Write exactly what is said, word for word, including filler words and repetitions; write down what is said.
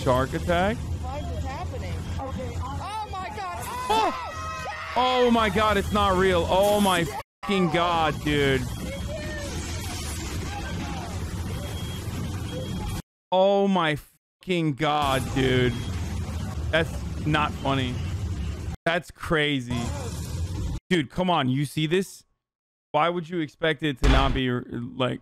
Shark attack? What is happening? Oh my god! Oh, oh my god, it's not real. Oh my fucking god, dude. Oh my fucking god, dude. That's not funny. That's crazy. Dude, come on. You see this? Why would you expect it to not be like...